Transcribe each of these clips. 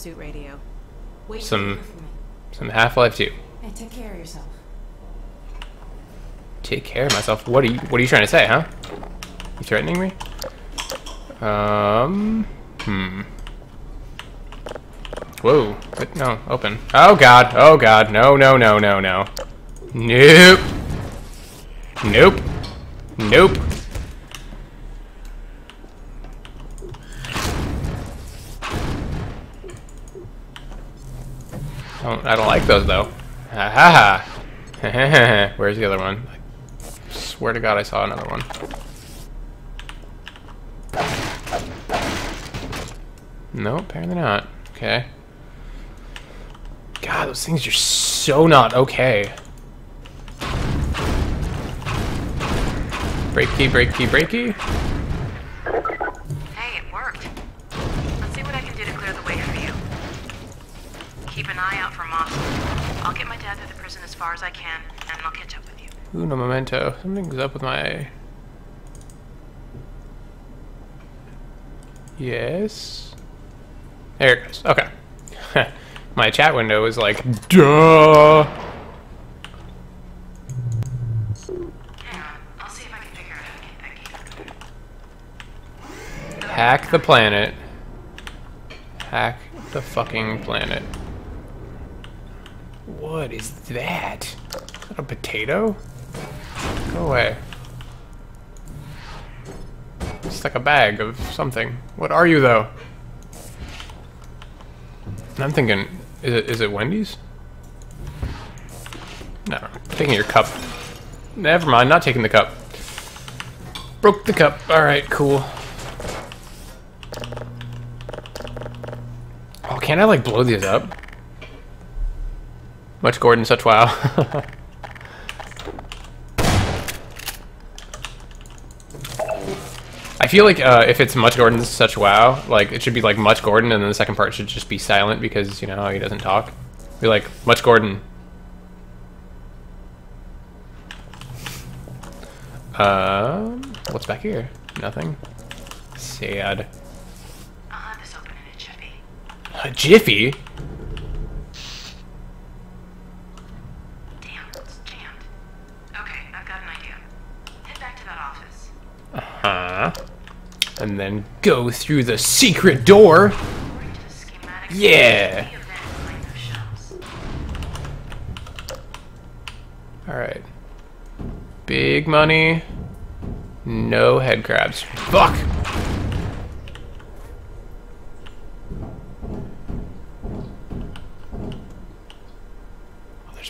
pursuit radio. Wait some Half-Life 2. Hey, take care of yourself. Take care of myself? What are you trying to say, huh? You threatening me? Whoa. No, open. Oh god. Oh god. No, no, no, no, no. Nope. Nope. Nope. I don't like those though. Ha ha. Where's the other one? I swear to god I saw another one. No, apparently not. Okay. God, those things are so not okay. Breaky, breaky, breaky. Hey, it worked. Let's see what I can do to clear the way for you. Keep an eye out for Mossman. I'll get my dad through the prison as far as I can, and I'll catch up with you. Ooh, no memento. Something's up with my... Yes? There it goes. Okay. My chat window is like, duh! Hack the planet. Hack the fucking planet. What is that? Is that a potato? Go away. It's like a bag of something. What are you though? And I'm thinking, is it Wendy's? No, taking your cup. Never mind, not taking the cup. Broke the cup. All right, cool. Oh, can't I like blow these up? Much Gordon, such wow. I feel like if it's Much Gordon, such wow, like it should be like Much Gordon, and then the second part should just be silent because you know he doesn't talk. Be like Much Gordon. What's back here? Nothing. Sad. I'll have this open in a jiffy. A jiffy? Damn, it's jammed. Okay, I've got an idea. Head back to that office. Uh-huh. And then go through the secret door. Yeah. Alright. Big money. No head crabs. Fuck!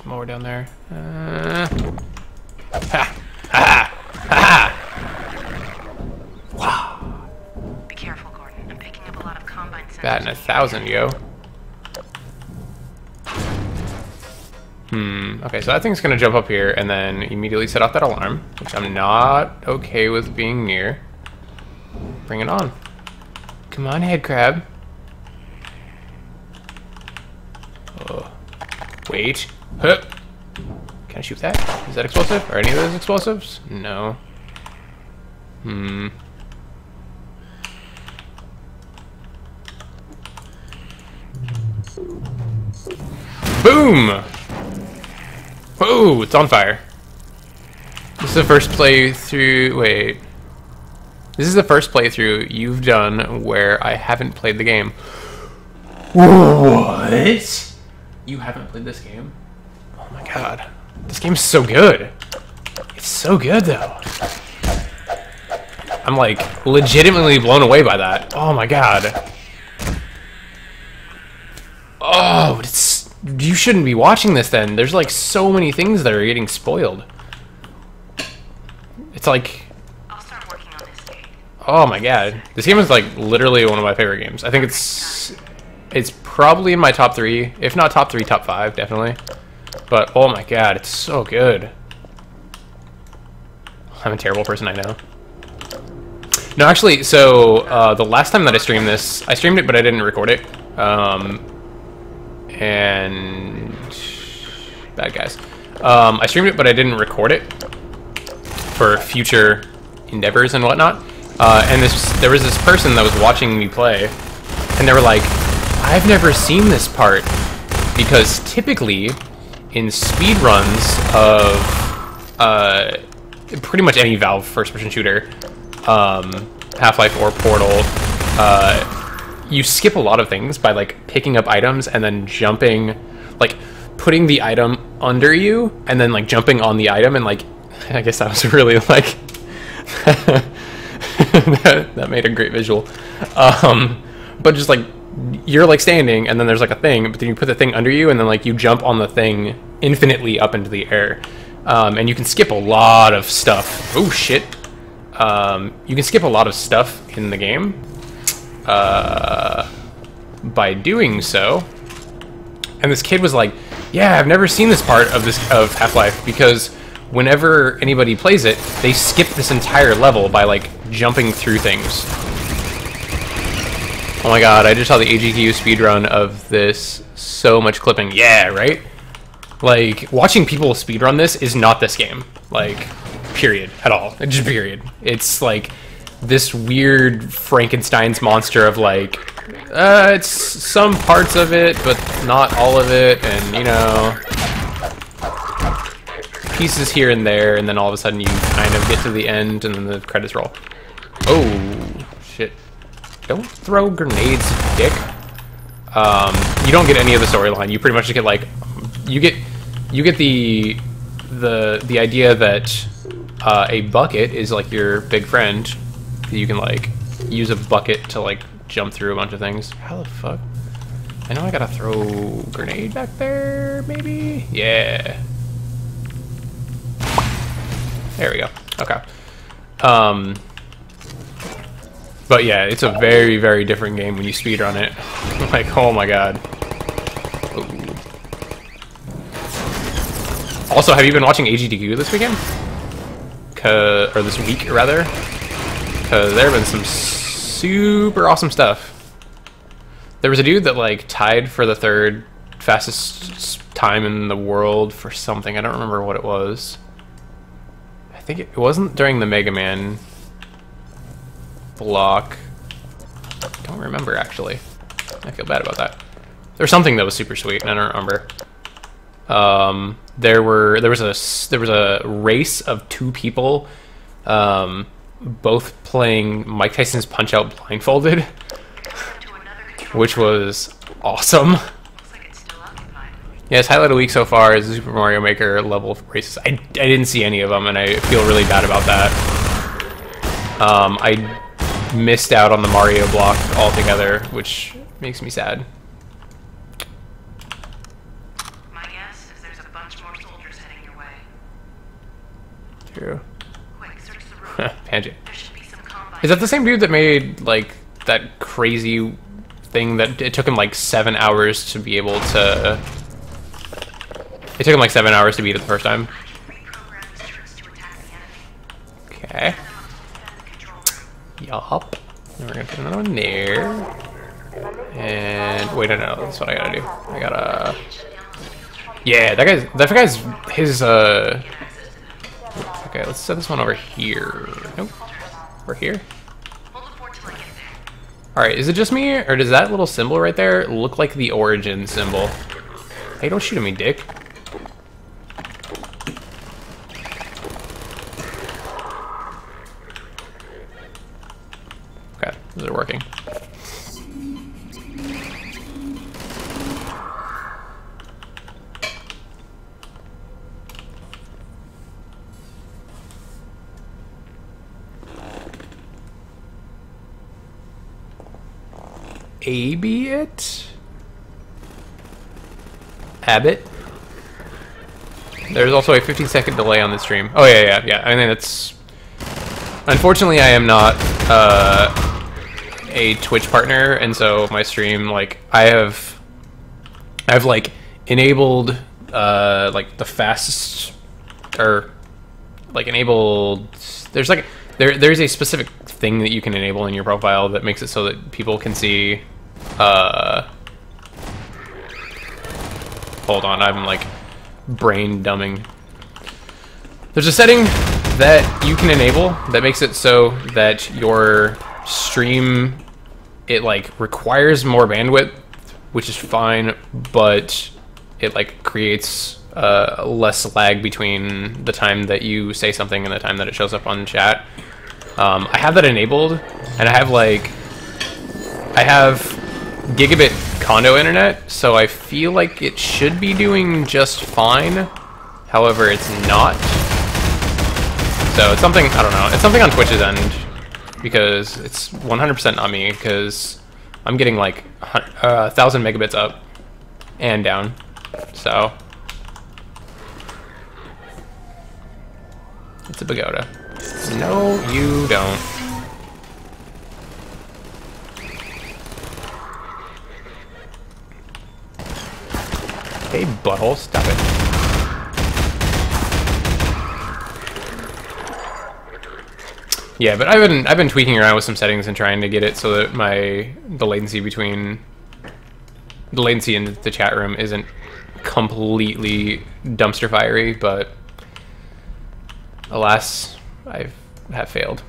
More down there. Ha! Ha! Ha! Wow. Be careful, Gordon. I'm picking up a lot of combine sensors. Batting 1,000, yo. Okay, so that thing's gonna jump up here and then immediately set off that alarm, which I'm not okay with being near. Bring it on. Come on, head crab. Oh. Wait. Hup. Can I shoot that? Is that explosive? Are any of those explosives? No. Boom! Whoa, it's on fire. This is the first playthrough. Wait. This is the first playthrough you've done where I haven't played the game. What? You haven't played this game? Oh my god. This game's so good. It's so good, though. I'm, like, legitimately blown away by that. Oh my god. Oh, it's... You shouldn't be watching this, then. There's, like, so many things that are getting spoiled. It's like... I'll start working on this game. Oh my god. This game is, like, literally one of my favorite games. I think it's probably in my top 3. If not top 3, top 5, definitely. But, oh my god, it's so good. I'm a terrible person, I know. No, actually, so, the last time that I streamed this, I streamed it, but I didn't record it. And... Bad guys. I streamed it, but I didn't record it. For future endeavors and whatnot. And there was this person that was watching me play. And they were like, I've never seen this part, because typically in speedruns of pretty much any Valve first-person shooter, Half-Life or Portal, you skip a lot of things by, like, picking up items and then jumping, like, putting the item under you and then, like, jumping on the item, and, like, I guess that was really, like, that made a great visual. But just, like, you're, like, standing and then there's, like, a thing, but then you put the thing under you and then, like, you jump on the thing infinitely up into the air. And you can skip a lot of stuff. Oh, shit. You can skip a lot of stuff in the game. By doing so. And this kid was like, yeah, I've never seen this part of Half-Life, because whenever anybody plays it, they skip this entire level by, like, jumping through things. Oh my god, I just saw the AGQ speedrun of this. So much clipping. Yeah, right? Like, watching people speedrun this is not this game. Like, period. At all. Just period. It's, like, this weird Frankenstein's monster of, like, it's some parts of it, but not all of it, and, you know, pieces here and there, and then all of a sudden you kind of get to the end, and then the credits roll. Oh, shit. Don't throw grenades, dick. You don't get any of the storyline. You pretty much just get, like, you get the idea that a bucket is, like, your big friend. You can, like, use a bucket to, like, jump through a bunch of things. How the fuck? I know I gotta throw a grenade back there, maybe? Yeah. There we go. Okay. But yeah, it's a very, very different game when you speedrun it. Like, oh my god. Ooh. Also, have you been watching AGDQ this weekend? Or this week, rather? Because there have been some super awesome stuff. There was a dude that, like, tied for the third fastest time in the world for something. I don't remember what it was. I think it wasn't during the Mega Man block. I don't remember, actually. I feel bad about that. There was something that was super sweet, and I don't remember. There was a race of two people. Both playing Mike Tyson's Punch-Out blindfolded, which was awesome. Yes, highlight of the week so far is the Super Mario Maker level races. I didn't see any of them, and I feel really bad about that. I missed out on the Mario block altogether, which makes me sad. My guess is there's a bunch more soldiers heading your way. True. Panji. Is that the same dude that made, like, that crazy thing that it took him, like, 7 hours to be able to... It took him, like, 7 hours to beat it the first time? Okay. Yup. We're gonna put another one there. And... wait, no, that's what I gotta do. I gotta... yeah, that guy's... his, okay, let's set this one over here. Nope. Over here? Alright, is it just me, or does that little symbol right there look like the origin symbol? Hey, don't shoot at me, dick. Okay, those are working. Abbott? There's also a 15-second delay on the stream. Oh, yeah. I mean, that's... unfortunately, I am not a Twitch partner, and so my stream, like, I've, like, enabled, like, the fastest... or, like, enabled... there's, like... There's a specific thing that you can enable in your profile that makes it so that people can see, hold on, I'm, like, brain dumbing. There's a setting that you can enable that makes it so that your stream, it, like, requires more bandwidth which is fine, but it like creates less lag between the time that you say something and the time that it shows up on chat. I have that enabled, and I have like, I have gigabit condo internet, so I feel like it should be doing just fine. However, it's not. So it's something, I don't know, it's something on Twitch's end, because it's 100% on me, because I'm getting like 1,000 megabits up and down, so it's a pagoda. No, you don't. Hey, butthole, stop it. Yeah, but I've been tweaking around with some settings and trying to get it so that the latency between the latency in the chat room isn't completely dumpster fiery, but alas, I have failed.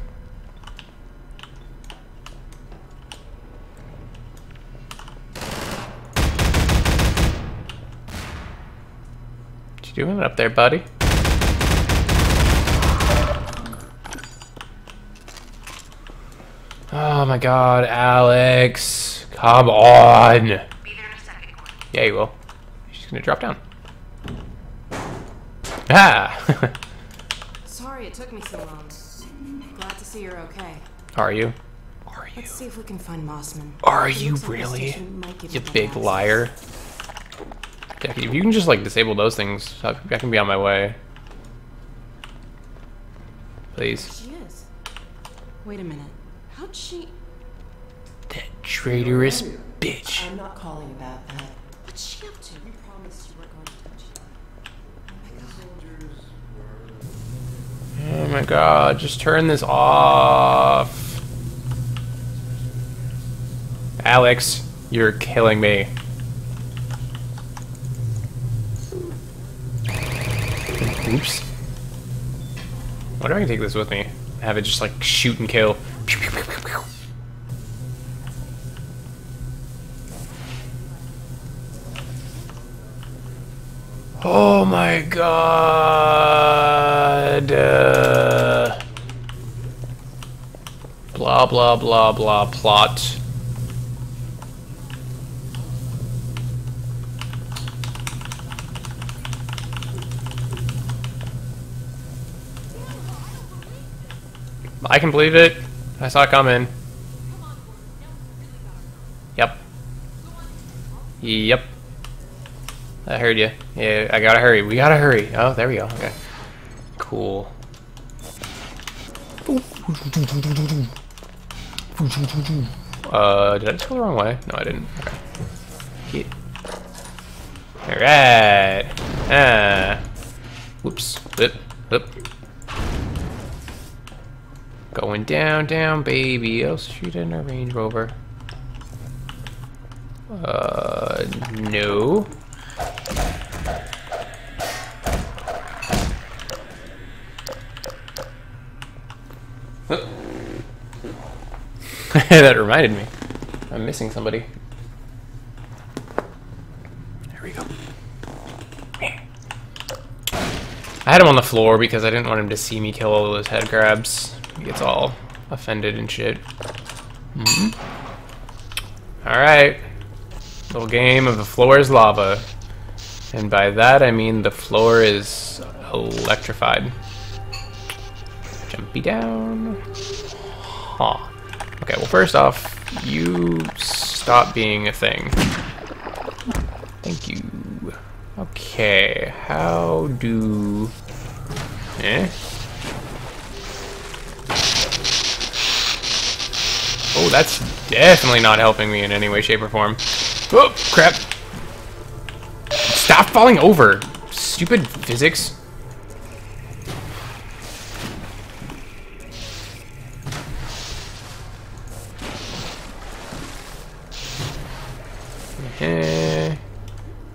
What you doing up there, buddy? Oh my god, Alex. Come on. Be there in a second. Yeah, you will. She's gonna drop down. Ah! Sorry it took me so long. Glad to see you're okay. Are you? Are you? Let's see if we can find Mossman. Are you really? You big liar. Yeah, if you can just like disable those things, I can be on my way. Please. She is. Wait a minute. How'd she? That traitorous bitch. I'm not calling about that. What's she up to? We promised you weren't going to touch her. Oh my god. Oh my god, just turn this off. Alex, you're killing me. Oops. What if I can take this with me? Have it just like shoot and kill. Oh my god. Blah blah blah blah plot. I can believe it. I saw it coming. Yep. Yep. I heard you. Yeah, I gotta hurry. We gotta hurry. Oh, there we go. Okay. Cool. Did I just go the wrong way? No, I didn't. Okay. Alright. Whoops. Flip. Flip. Going down, down, baby. Oh, shoot in a Range Rover. No. That reminded me. I'm missing somebody. There we go. I had him on the floor because I didn't want him to see me kill all those head grabs. He gets all offended and shit. Mm-hmm. Alright. Little game of the floor is lava. And by that I mean the floor is electrified. Jumpy down. Huh. Okay, well first off, you stop being a thing. Thank you. Okay, how do... Eh? Oh, that's definitely not helping me in any way, shape, or form. Oh, crap. Stop falling over. Stupid physics.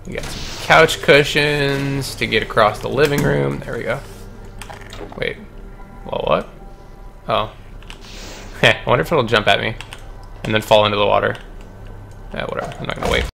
We got some couch cushions to get across the living room. There we go. Wait. Well, what? Oh. I wonder if it'll jump at me and then fall into the water. Whatever. I'm not gonna wait.